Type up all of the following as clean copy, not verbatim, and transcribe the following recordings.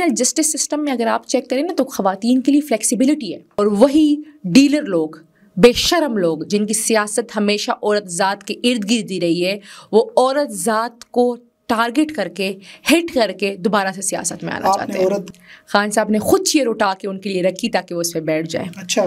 Criminal justice system में अगर आप चेक करें ना तो ख़वातीन के लिए फ्लेक्सिबिलिटी है, और वही डीलर लोग, बेशरम लोग जिनकी सियासत हमेशा औरत ज़ात के इर्द गिर्द ही रही है, वो औरत ज़ात को टारगेट करके हिट करके दोबारा से सियासत में आना चाहते हैं। खान साहब ने खुद चेयर उठा के उनके लिए रखी ताकि वो उस पर बैठ जाए। अच्छा,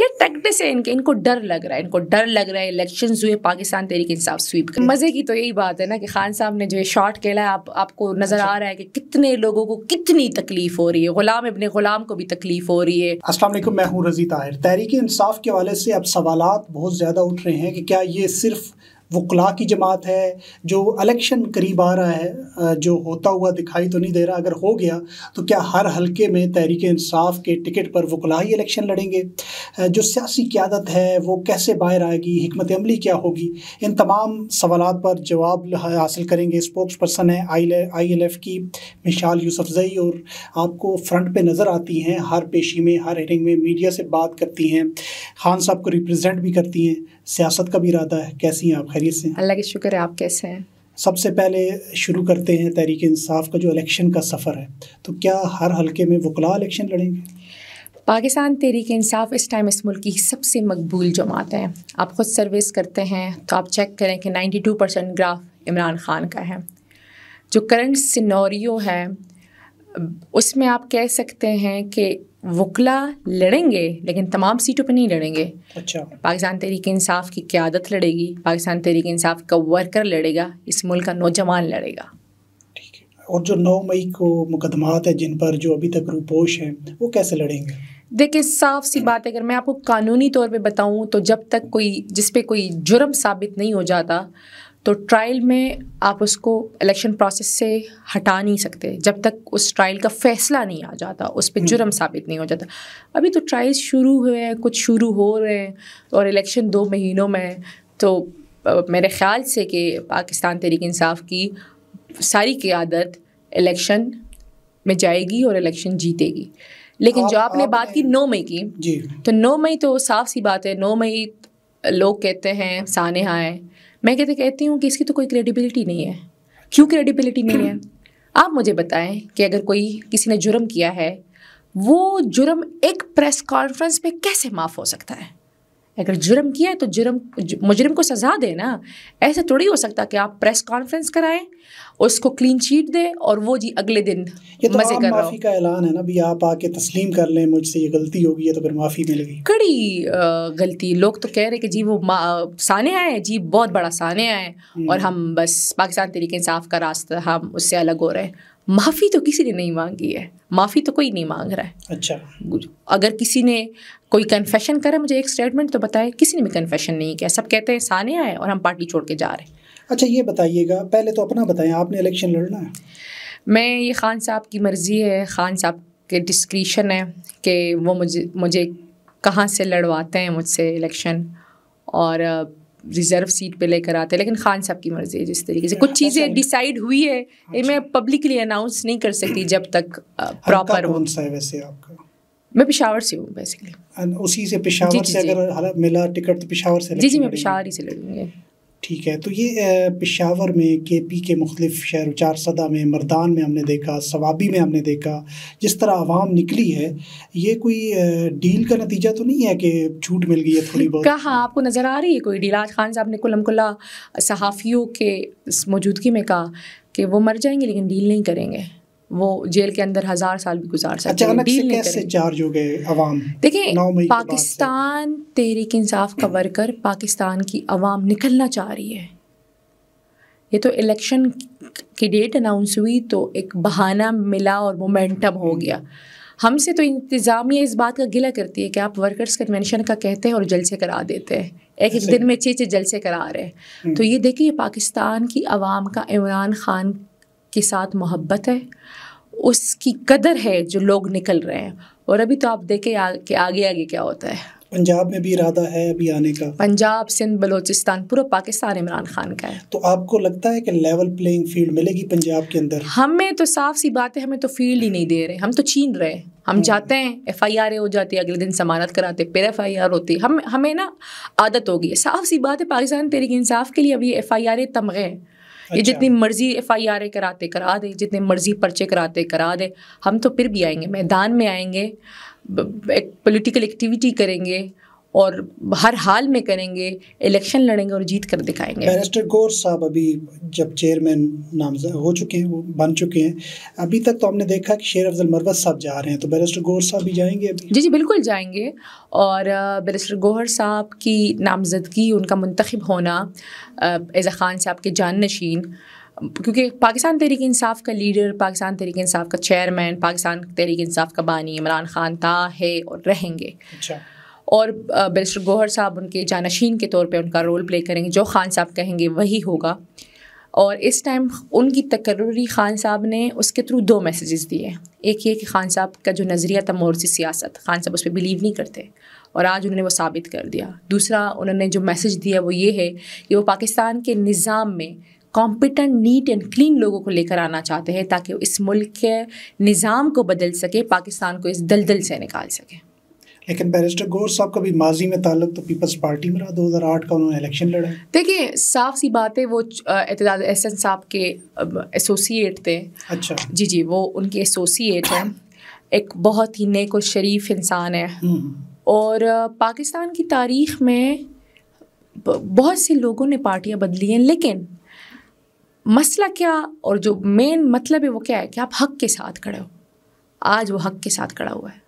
ये टेक्टिक्स है इनके, इनको डर लग रहा है, इनको डर लग रहा है इलेक्शन हुए पाकिस्तान तहरीक इंसाफ स्वीप कर। मज़े की तो यही बात है ना कि खान साहब ने जो ये शॉट खेला है, आपको नजर आ रहा है कि कितने लोगों को कितनी तकलीफ हो रही है, गुलाम इब्ने गुलाम को भी तकलीफ हो रही है। अस्सलाम वालेकुम, मैं हूं रज़ी ताहिर। तहरीक इंसाफ के हवाले से अब सवालात बहुत ज़्यादा उठ रहे हैं कि क्या ये सिर्फ वकला की जमात है जो इलेक्शन करीब आ रहा है, जो होता हुआ दिखाई तो नहीं दे रहा, अगर हो गया तो क्या हर हलके में तहरीक इंसाफ के टिकट पर वकला ही इलेक्शन लड़ेंगे? जो सियासी क़यादत है वो कैसे बाहर आएगी, हिकमत अमली क्या होगी? इन तमाम सवालात पर जवाब हासिल करेंगे। स्पोक्स पर्सन है ILF की मिशाल यूसुफज़ई, और आपको फ्रंट पे नज़र आती हैं, हर पेशी में, हर हेरिंग में मीडिया से बात करती हैं, खान साहब को रिप्रजेंट भी करती हैं, सियासत का भी इरादा है। कैसी हैं आप? खैरियत से? अल्लाह के शुक्र है, आप कैसे हैं? सबसे पहले शुरू करते हैं तहरीक इंसाफ का जो इलेक्शन का सफ़र है, तो क्या हर हलके में वकला इलेक्शन लड़ेंगे? पाकिस्तान तहरीक इंसाफ इस टाइम इस मुल्क की सबसे मकबूल जमात है। आप ख़ुद सर्विस करते हैं तो आप चेक करें कि 92% ग्राफ इमरान खान का है। जो करंट सिनोरियो है उसमें आप कह सकते हैं कि वकला लड़ेंगे लेकिन तमाम सीटों पर नहीं लड़ेंगे। अच्छा, पाकिस्तान तहरीक इंसाफ की क़यादत लड़ेगी, पाकिस्तान तहरीक इंसाफ का वर्कर लड़ेगा, इस मुल्क का नौजवान लड़ेगा। ठीक है, और जो 9 मई को मुकदमात है जिन पर जो अभी तक रूपोश हैं वो कैसे लड़ेंगे? देखिए, साफ सी बात है, अगर मैं आपको कानूनी तौर पे बताऊं तो जब तक कोई जिस पे कोई जुर्म साबित नहीं हो जाता तो ट्रायल में आप उसको इलेक्शन प्रोसेस से हटा नहीं सकते, जब तक उस ट्रायल का फ़ैसला नहीं आ जाता, उस पर जुर्म साबित नहीं हो जाता। अभी तो ट्रायल शुरू हुए हैं, कुछ शुरू हो रहे हैं, और इलेक्शन 2 महीनों में, तो मेरे ख़्याल से कि पाकिस्तान तहरीक इंसाफ की सारी क़यादत इलेक्शन में जाएगी और इलेक्शन जीतेगी। लेकिन जो आपने बात की 9 मई की, तो 9 मई तो साफ सी बात है, 9 मई लोग कहते हैं सानेहा है, मैं कहती हूँ कि इसकी तो कोई क्रेडिबिलिटी नहीं है। क्यों क्रेडिबिलिटी नहीं है? आप मुझे बताएं कि अगर कोई किसी ने जुर्म किया है, वो जुर्म एक प्रेस कॉन्फ्रेंस में कैसे माफ़ हो सकता है? अगर जुर्म किया है तो मुजरिम को सज़ा देना, ऐसे थोड़ी हो सकता कि आप प्रेस कॉन्फ्रेंस कराएं, उसको क्लीन चीट दें और वो जी अगले दिन मज़े कर रहा हो। माफ़ी का ऐलान है ना भी, आप आके तस्लीम कर लें मुझसे ये गलती होगी है तो फिर माफ़ी मिलेगी। कड़ी गलती, लोग तो कह रहे कि जी वो साने आए, जी बहुत बड़ा साने आए और हम बस पाकिस्तान तहरीक इंसाफ का रास्ता हम उससे अलग हो रहे हैं। माफ़ी तो किसी ने नहीं मांगी है, माफ़ी तो कोई नहीं मांग रहा है। अच्छा, अगर किसी ने कोई कन्फेशन करे, मुझे एक स्टेटमेंट तो बताए, किसी ने भी कन्फेशन नहीं किया, सब कहते हैं साने आए और हम पार्टी छोड़ के जा रहे हैं। अच्छा, ये बताइएगा, पहले तो अपना बताएं, आपने इलेक्शन लड़ना है? मैं, ये खान साहब की मर्ज़ी है, खान साहब के डिस्क्रिशन है कि वो मुझे कहाँ से लड़वाते हैं मुझसे इलेक्शन और रिज़र्व सीट पे लेकर आते हैं, लेकिन खान साहब की मर्ज़ी है जिस तरीके से कुछ चीज़ें डिसाइड हुई है। ये मैं पब्लिकली अनाउंस नहीं कर सकती जब तक प्रॉपर हो। वैसे आपका, मैं पेशावर से हूँ बेसिकली, उसी से पेशावर जी, से जी, अगर मिला टिकट तो पेशावर से। जी जी, मैं पेशावर ही से लड़ूँगी। ठीक है, तो ये पेशावर में, KP के मुख्तलिफ शहर, चार सदा में, मर्दान में हमने देखा, सवाबी में हमने देखा, जिस तरह आवाम निकली है, ये कोई डील का नतीजा तो नहीं है कि छूट मिल गई है थोड़ी बहुत? कहाँ आपको नज़र आ रही है कोई डील? आज खान साहब ने कुल्ला सहाफ़ियों के मौजूदगी में कहा कि वो मर जाएंगे लेकिन डील नहीं करेंगे, वो जेल के अंदर 1000 साल भी गुजार सकते हैं। डील कैसे चार्ज हो गए अवाम? देखिए, पाकिस्तान तहरीक इंसाफ का वर्कर, पाकिस्तान की अवाम निकलना चाह रही है। ये तो इलेक्शन की डेट अनाउंस हुई तो एक बहाना मिला और मोमेंटम हो गया। हमसे तो इंतज़ामिया इस बात का गिला करती है कि आप वर्कर्स कन्वेंशन का कहते हैं और जलसे करा देते हैं, एक दिन में 6-6 जलसे करा रहे हैं। तो ये देखिए, पाकिस्तान की अवाम का इमरान खान के साथ मोहब्बत है, उसकी कदर है जो लोग निकल रहे हैं। और अभी तो आप देखें कि आगे आगे क्या होता है। पंजाब में भी इरादा है अभी आने का, पंजाब, सिंध, बलोचिस्तान, पूरा पाकिस्तान इमरान खान का है। तो आपको लगता है कि लेवल प्लेइंग फील्ड मिलेगी पंजाब के अंदर? हमें तो साफ सी बात है, हमें तो फील्ड ही नहीं दे रहे, हम तो छीन रहे हैं। हम जाते हैं, FIR हो जाती है, अगले दिन जमानत कराते, फिर FIR होती है। हमें ना आदत होगी, साफ सी बात है। पाकिस्तान तहरीक इंसाफ के लिए अभी FIR तमगे हैं, ये जितनी मर्जी FIR कराते करा दे, जितने मर्जी पर्चे कराते करा दे, हम तो फिर भी आएंगे, मैदान में आएंगे, एक पॉलिटिकल एक्टिविटी करेंगे और हर हाल में करेंगे, इलेक्शन लड़ेंगे और जीत कर दिखाएंगे। बैरिस्टर गौर साहब अभी जब चेयरमैन नामजद हो चुके हैं, वो बन चुके हैं, अभी तक तो हमने देखा कि शेर अफजल मरवत साहब जा रहे हैं, तो बैरिस्टर गौर साहब भी जाएंगे अभी? जी जी बिल्कुल जाएंगे। और बैरिस्टर गौहर साहब की नामजदगी, उनका मुंतखब होना एज़ा ख़ान साहब के जाननशीन, क्योंकि पाकिस्तान तहरीक इंसाफ का लीडर, पाकिस्तान तहरीक इंसाफ का चेयरमैन, पाकिस्तान तहरीक इंसाफ का बानी इमरान ख़ान था, है और रहेंगे। अच्छा। और बैरिस्टर गौहर साहब उनके जानशीन के तौर पे उनका रोल प्ले करेंगे, जो ख़ान साहब कहेंगे वही होगा। और इस टाइम उनकी तकर्री ख़ान साहब ने उसके थ्रू 2 मैसेजेस दिए। एक ये कि ख़ान साहब का जो नज़रिया था मोरसी सियासत, ख़ान साहब उस पर बिलीव नहीं करते और आज उन्होंने वो साबित कर दिया। दूसरा उन्होंने जो मैसेज दिया वो ये है कि वो पाकिस्तान के निज़ाम में कॉम्पिटेंट, नीट एंड क्लीन लोगों को लेकर आना चाहते हैं, ताकि इस मुल्क के निज़ाम को बदल सके, पाकिस्तान को इस दलदल से निकाल सके। लेकिन बैरिस्टर गौर साहब का भी माजी में ताल्लुक तो पीपल्स पार्टी में रहा, 2008 का उन्होंने इलेक्शन लड़ा। देखिए साफ सी बात है, वो एतदाद एहसन साहब के एसोसिएट थे। अच्छा। जी जी वो उनके एसोसिएट हैं। एक बहुत ही नेक और शरीफ इंसान है, और पाकिस्तान की तारीख में बहुत से लोगों ने पार्टियाँ बदली हैं, लेकिन मसला क्या और जो मेन मतलब है वो क्या है कि आप हक़ के साथ खड़े हो। आज वो हक़ के साथ खड़ा हुआ है।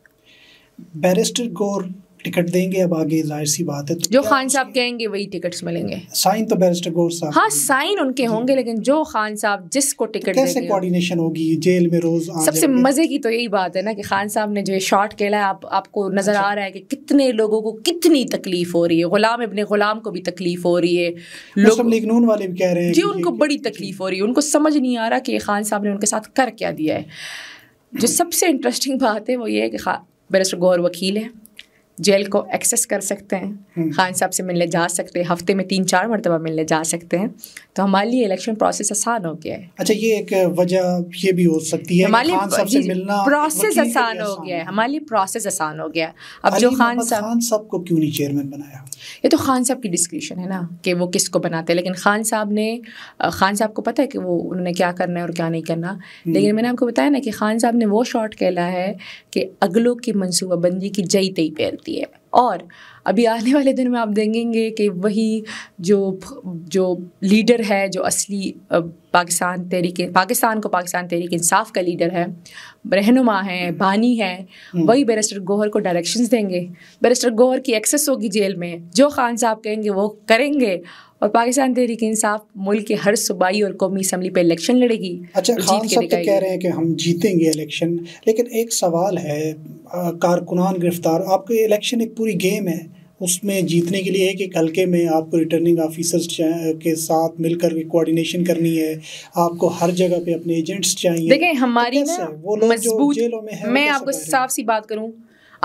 बैरिस्टर गौर टिकट देंगे अब आगे, जाहिर सी बात है, तो जो खान साहब कहेंगे वही टिकट्स मिलेंगे। साइन तो बैरिस्टर गौर साहब, हाँ साइन उनके होंगे, लेकिन जो खान साहब जिसको टिकट देंगे, कैसे कोऑर्डिनेशन होगी जेल में रोज। सबसे मजे की तो यही बात है ना कि खान साहब ने जो शॉट खेला है, आपको नजर आ रहा है कि कितने लोगों को कितनी तकलीफ हो रही है। गुलाम इब्ने गुलाम को भी तकलीफ हो रही है, मुस्लिम लीग नून वाले भी कह रहे हैं जी उनको बड़ी तकलीफ हो रही है, उनको समझ नहीं आ रहा कि खान साहब ने उनके साथ कर क्या दिया है। जो सबसे इंटरेस्टिंग बात है वो ये है कि बैरिस्टर गौर वकील है, जेल को एक्सेस कर सकते हैं, खान साहब से मिलने जा सकते हैं, हफ्ते में 3-4 मरतबा मिलने जा सकते हैं, तो हमारे लिए इलेक्शन प्रोसेस आसान हो गया है। अच्छा, ये एक वजह ये भी हो सकती है हमारे लिए, प्रोसेस आसान हो गया है हमारे लिए, प्रोसेस आसान हो गया। अब जो खान साहब को क्यों नहीं चेयरमैन बनाया, ये तो खान साहब की डिस्क्रिप्शन है ना कि वो किसको बनाते हैं, लेकिन खान साहब को पता है कि वो उन्होंने क्या करना है और क्या नहीं करना। लेकिन मैंने आपको बताया ना कि खान साहब ने वो शॉट खेला है कि अगलों की मनसूबाबंदी की जई तई पैरती है, और अभी आने वाले दिन में आप देखेंगे कि वही जो लीडर है, जो असली पाकिस्तान तहरीक इंसाफ का लीडर है, रहनुमा है, बानी है, वही बैरिस्टर गौहर को डायरेक्शंस देंगे। बैरिस्टर गौहर की एक्सेस होगी जेल में, जो खान साहब कहेंगे वो करेंगे, और पाकिस्तान तहरीक इंसाफ मुल्क के हर सूबाई और कौमी असम्बली पे इलेक्शन लड़ेगी। अच्छा, खान साहब तो कह रहे हैं कि हम जीतेंगे इलेक्शन, लेकिन एक सवाल है, कारकुनान गिरफ्तार, आपके इलेक्शन एक पूरी गेम है, उसमें जीतने के लिए एक हल्के में आपको रिटर्निंग ऑफिसर्स के साथ मिलकर के कोऑर्डिनेशन करनी है, आपको हर जगह पे अपने एजेंट्स चाहिए। देखें हमारी ना वो मजबूत जेलों में है, मैं आपको साफ सी बात करूं,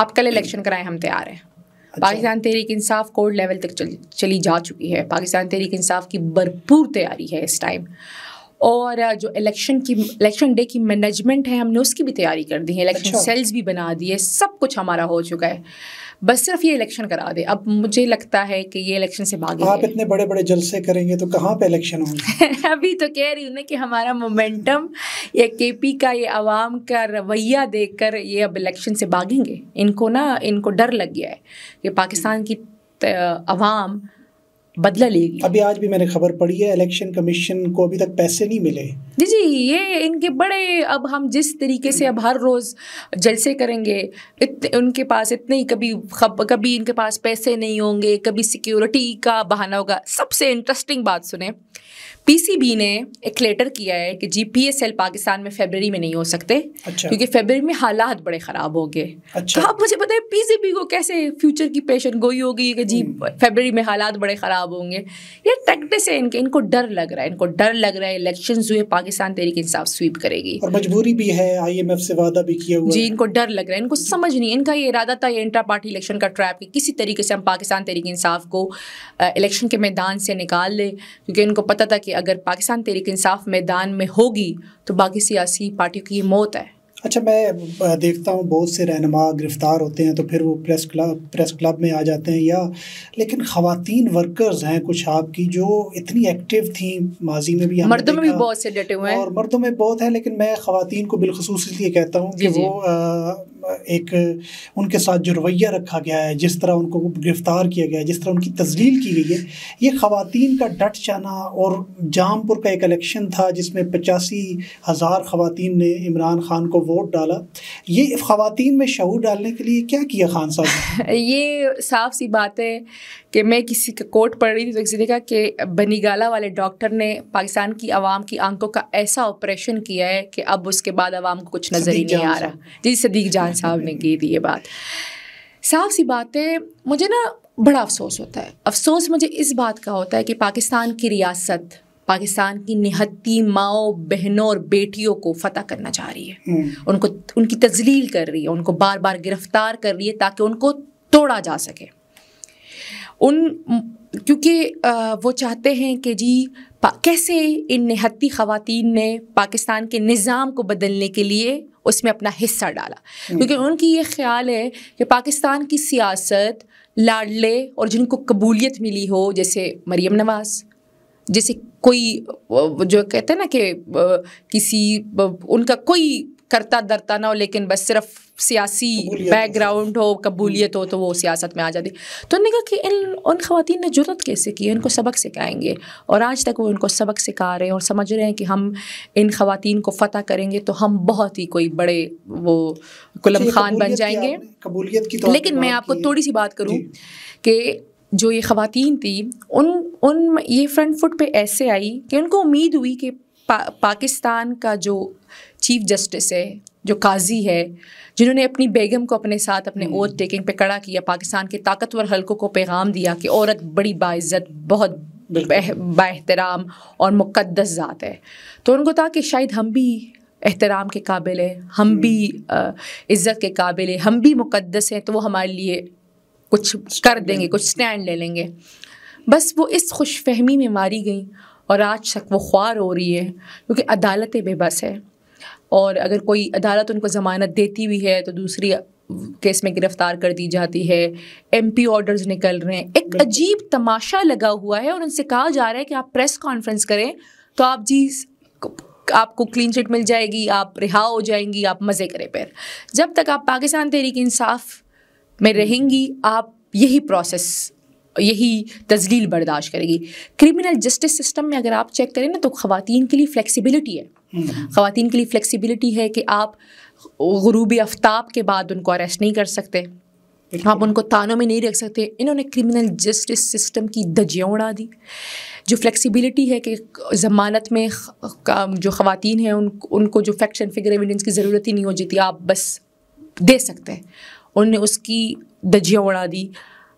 आप कल इलेक्शन कराएं, हम तैयार हैं। पाकिस्तान तहरीक इंसाफ कोर्ट लेवल तक चली जा चुकी है, पाकिस्तान तहरीक इंसाफ की भरपूर तैयारी है इस टाइम, और जो इलेक्शन डे की मैनेजमेंट है हमने उसकी भी तैयारी कर दी है, इलेक्शन सेल्स भी बना दिए, सब कुछ हमारा हो चुका है, बस सिर्फ ये इलेक्शन करा दे। अब मुझे लगता है कि ये इलेक्शन से भागे। आप इतने बड़े बड़े जलसे करेंगे तो कहाँ पे इलेक्शन होंगे? अभी तो कह रही हूँ ना कि हमारा मोमेंटम, ये KP का, ये आवाम का रवैया देखकर ये अब इलेक्शन से भागेंगे। इनको डर लग गया है कि पाकिस्तान की आवाम बदला लेगी। अभी आज भी मैंने खबर पढ़ी है, इलेक्शन कमीशन को अभी तक पैसे नहीं मिले। जी जी, ये इनके बड़े, अब हम जिस तरीके से अब हर रोज़ जलसे करेंगे, उनके पास इतने ही, कभी इनके पास पैसे नहीं होंगे, कभी सिक्योरिटी का बहाना होगा। सबसे इंटरेस्टिंग बात सुने, PCB ने एक लेटर किया है कि GPSL पाकिस्तान में फरवरी में नहीं हो सकते। अच्छा। क्योंकि फरवरी में हालात बड़े ख़राब हो गए। अच्छा। तो आप मुझे बताएं PCB को कैसे फ्यूचर की पेशन गोई होगी कि जी फरवरी में हालात बड़े ख़राब होंगे? ये टेक्टिक्स है इनके, इनको डर लग रहा है इलेक्शन हुए पाकिस्तान तहरीक इंसाफ स्वीप करेगी, और मजबूरी भी है, IMF से वादा भी किया हुआ जी, इनको डर लग रहा है, इनको समझ नहीं, इनका ये इरादा था ये इंट्रा पार्टी इलेक्शन का ट्रैप, कि किसी तरीके से हम पाकिस्तान तहरीक इंसाफ को इलेक्शन के मैदान से निकाल लें, क्योंकि इनको पता था कि अगर पाकिस्तान तहरीक इंसाफ मैदान में होगी तो बाकी सियासी पार्टियों की ये मौत है। अच्छा, मैं देखता हूँ बहुत से रहनुमा गिरफ़्तार होते हैं तो फिर वो प्रेस क्लब में आ जाते हैं, या लेकिन ख़वातीन वर्कर्स हैं कुछ आपकी जो इतनी एक्टिव थी माजी में भी, मर्दों में भी बहुत से डटे हुए हैं और मर्दों में बहुत है, लेकिन मैं ख़वातीन को बिलखसूस इसलिए कहता हूँ कि वो एक उनके साथ जो रवैया रखा गया है, जिस तरह उनको गिरफ़्तार किया गया है, जिस तरह उनकी तजलील की गई है, ये ख़वातीन का डट जाना। और जामपुर का एक इलेक्शन था जिसमें 85,000 ख़वातीन ने इमरान ख़ान को वोट डाला, ये ख़वातीन में शऊर डालने के लिए क्या किया खान साहब? ये साफ सी बात है कि मैं किसी का कोट पढ़ रही थी तो किसी ने कहा कि बनीगाला वाले डॉक्टर ने पाकिस्तान की आवाम की आंखों का ऐसा ऑपरेशन किया है कि अब उसके बाद आवाम को कुछ नज़र ही नहीं आ रहा। जी, सदीक जान साहब ने की थी ये बात। साफ सी बात है, मुझे ना बड़ा अफसोस होता है, अफसोस मुझे इस बात का होता है कि पाकिस्तान की रियासत पाकिस्तान की निहत्ती माओ बहनों और बेटियों को फ़तह करना चाह रही है, उनको उनकी तजलील कर रही है, उनको बार बार गिरफ़्तार कर रही है ताकि उनको तोड़ा जा सके। क्योंकि वो चाहते हैं कि जी कैसे इन निहत्ती ख़वातीन ने पाकिस्तान के निज़ाम को बदलने के लिए उसमें अपना हिस्सा डाला, क्योंकि उनकी ये ख्याल है कि पाकिस्तान की सियासत लाडले और जिनको कबूलियत मिली हो, जैसे मरीम नवाज़, जैसे कोई जो कहते हैं ना कि किसी उनका कोई करता धरता ना हो लेकिन बस सिर्फ सियासी बैकग्राउंड हो, कबूलियत हो, तो वो सियासत में आ जाती। तो उन्होंने कहा कि उन ख़वातीन ने जुर्रत कैसे की है, इनको सबक सिखाएंगे। और आज तक वो इनको सबक सिखा रहे हैं और समझ रहे हैं कि हम इन ख़वातीन को फ़तह करेंगे तो हम बहुत ही कोई बड़े वो गुलाम खान बन जाएंगे। कबूलियत की, लेकिन मैं आपको थोड़ी सी बात करूँ कि जो ये ख़वातीन थी उन ये फ्रंट फुट पे ऐसे आई कि उनको उम्मीद हुई कि पाकिस्तान का जो चीफ जस्टिस है, जो काजी है, जिन्होंने अपनी बेगम को अपने साथ अपने ओथ टेकिंग पे खड़ा किया, पाकिस्तान के ताकतवर हलकों को पैगाम दिया कि औरत बड़ी बाइज़्ज़त, बहुत बाएहतराम और मुक़द्दस ज़ात है, तो उनको था कि शायद हम भी एहतराम के काबिल हैं, हम भी इज़्ज़त के काबिल हैं, हम भी मुक़द्दस हैं, तो वो हमारे लिए कुछ कर देंगे, कुछ स्टैंड ले लेंगे। बस वो इस खुश फहमी में मारी गई और आज तक वो ख्वार हो रही है, क्योंकि अदालतें बेबस है और अगर कोई अदालत उनको ज़मानत देती हुई है तो दूसरी केस में गिरफ़्तार कर दी जाती है, MP ऑर्डर्स निकल रहे हैं, एक अजीब तमाशा लगा हुआ है। और उनसे कहा जा रहा है कि आप प्रेस कॉन्फ्रेंस करें तो आप जी आपको क्लीन चिट मिल जाएगी, आप रिहा हो जाएंगी, आप मज़े करें। फिर जब तक आप पाकिस्तान तहरीक इंसाफ में रहेंगी आप यही प्रोसेस, यही तजलील बर्दाश्त करेगी। क्रिमिनल जस्टिस सिस्टम में अगर आप चेक करें ना तो ख़वातीन के लिए फ्लेक्सिबिलिटी है, ख़वातीन के लिए फ्लेक्सिबिलिटी है कि आप गुरूबी आफ्ताब के बाद उनको अरेस्ट नहीं कर सकते, आप उनको तानों में नहीं रख सकते। इन्होंने क्रिमिनल जस्टिस सिस्टम की धज्जियाँ उड़ा दी। जो फ्लेक्सिबिलिटी है कि ज़मानत में जो ख़वातीन हैं उनको जो फैक्ट्स एंड फिगर एविडेंस की ज़रूरत ही नहीं हो जाती, आप बस दे सकते हैं, उनने उसकी धज्जियाँ उड़ा दी।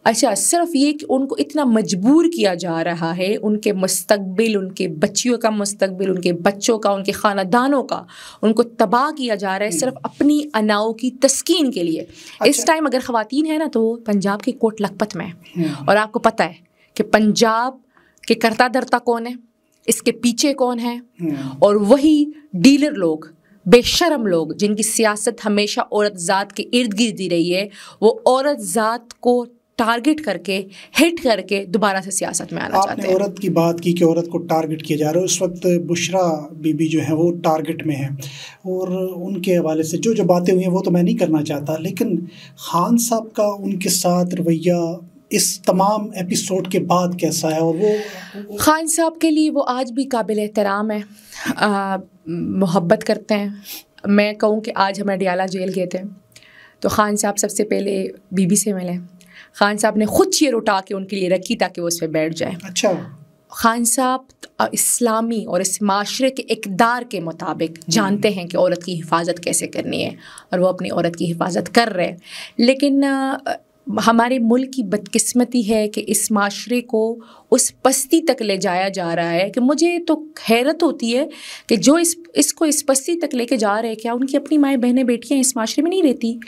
अच्छा, सिर्फ ये कि उनको इतना मजबूर किया जा रहा है, उनके मुस्तकबिल, उनके बच्चियों का मुस्तकबिल, उनके बच्चों का, उनके ख़ानदानों का, उनको तबाह किया जा रहा है सिर्फ अपनी अनाओं की तस्कीन के लिए। अच्छा। इस टाइम अगर ख़वातीन है ना तो पंजाब के कोट लखपत में है, और आपको पता है कि पंजाब के करता धरता कौन है, इसके पीछे कौन है, और वही डीलर लोग, बेशरम लोग जिनकी सियासत हमेशा औरत ज़ात के इर्द गिर्द ही रही है, वो औरत ज़ात को टारगेट करके, हिट करके दोबारा से सियासत में आना चाहते हैं। औरत की बात की कि औरत को टारगेट किया जा रहा है, उस वक्त बुशरा बीबी जो है वो टारगेट में है और उनके हवाले से जो जो बातें हुई हैं वो तो मैं नहीं करना चाहता, लेकिन खान साहब का उनके साथ रवैया इस तमाम एपिसोड के बाद कैसा है? और वो खान साहब के लिए वो आज भी काबिल एहतराम है, मोहब्बत करते हैं। मैं कहूँ कि आज हम अडियाला जेल गए थे तो ख़ान साहब सबसे पहले बीबी से मिले, ख़ान साहब ने खुद चेयर उठा के उनके लिए रखी ताकि वो उस पर बैठ जाए। अच्छा, ख़ान साहब इस्लामी और इस माशरे के इक़दार के मुताबिक जानते हैं कि औरत की हिफाजत कैसे करनी है और वो अपनी औरत की हिफाजत कर रहे हैं। लेकिन हमारे मुल्क की बदकिस्मती है कि इस माशरे को उस पस्ती तक ले जाया जा रहा है कि मुझे तो हैरत होती है कि जो इसको इस पस्ती तक लेके जा रहे हैं, क्या उनकी अपनी माएँ बहनें बेटियाँ इस माशरे में नहीं रहती?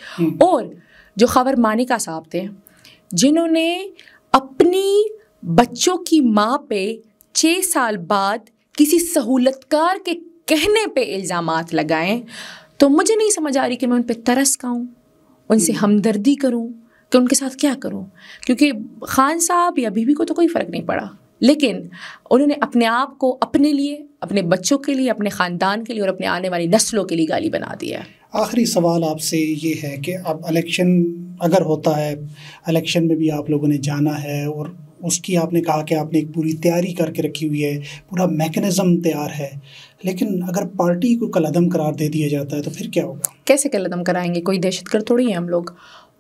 और जो ख़बर मानिका साहब थे जिन्होंने अपनी बच्चों की माँ पे 6 साल बाद किसी सहूलतकार के कहने पे इल्ज़ामात लगाएं, तो मुझे नहीं समझ आ रही कि मैं उन पर तरस खाऊँ, उनसे हमदर्दी करूँ कि उनके साथ क्या करूँ, क्योंकि ख़ान साहब या बीवी को तो कोई फ़र्क नहीं पड़ा, लेकिन उन्होंने अपने आप को अपने लिए, अपने बच्चों के लिए, अपने ख़ानदान के लिए और अपने आने वाली नस्लों के लिए गाली बना दिया है। आखिरी सवाल आपसे ये है कि अब इलेक्शन अगर होता है, इलेक्शन में भी आप लोगों ने जाना है और उसकी आपने कहा कि आपने एक पूरी तैयारी करके रखी हुई है, पूरा मैकेनिज़्म तैयार है, लेकिन अगर पार्टी को कलअदम करार दे दिया जाता है तो फिर क्या होगा? कैसे कलअदम कराएंगे, कोई दहशतगर्द थोड़ी है हम लोग।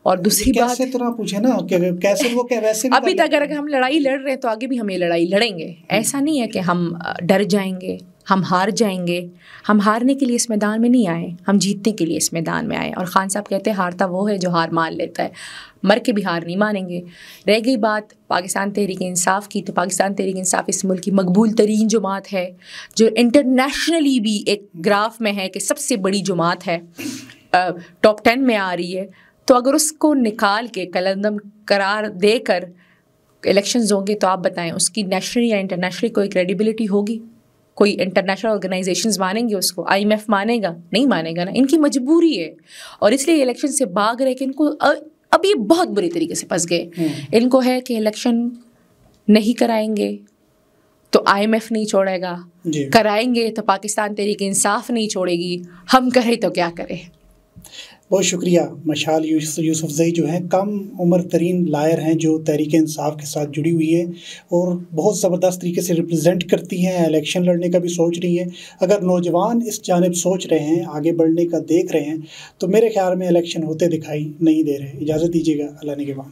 और दूसरी बात कैसे, तरह पूछे ना कि कैसे वो वैसे अभी तक अगर हम लड़ाई लड़ रहे हैं तो आगे भी हम ये लड़ाई लड़ेंगे। ऐसा नहीं है कि हम डर जाएंगे, हम हार जाएंगे। हम हारने के लिए इस मैदान में नहीं आए, हम जीतने के लिए इस मैदान में आए। और ख़ान साहब कहते हैं हारता वो है जो हार मान लेता है, मर के भी हार नहीं मानेंगे। रह गई बात पाकिस्तान तहरीक इंसाफ की, तो पाकिस्तान तहरीक इंसाफ इस मुल्क की मकबूल तरीन जमात है, जो इंटरनेशनली भी एक ग्राफ में है कि सबसे बड़ी जमात है, टॉप 10 में आ रही है। तो अगर उसको निकाल के कलअदम करार देकर इलेक्शंस होंगे तो आप बताएं उसकी नेशनल या इंटरनेशनल कोई क्रेडिबिलिटी होगी? कोई इंटरनेशनल ऑर्गेनाइजेशंस मानेंगे उसको? IMF मानेगा? नहीं मानेगा ना। इनकी मजबूरी है और इसलिए इलेक्शन से भाग रहे कि इनको अब ये बहुत बुरी तरीके से फंस गए। इनको है कि इलेक्शन नहीं कराएंगे तो IMF नहीं छोड़ेगा, कराएंगे तो पाकिस्तान तहरीक इंसाफ नहीं छोड़ेगी, हम करें तो क्या करें। बहुत शुक्रिया। मशाल यूसुफज़ई जो हैं कम उम्र तरीन लायर हैं जो तहरीक इंसाफ के साथ जुड़ी हुई है और बहुत ज़बरदस्त तरीके से रिप्रेजेंट करती हैं, इलेक्शन लड़ने का भी सोच रही हैं। अगर नौजवान इस जानिब सोच रहे हैं, आगे बढ़ने का देख रहे हैं, तो मेरे ख्याल में इलेक्शन होते दिखाई नहीं दे रहे। इजाज़त दीजिएगा, अल्लाह निगहबान।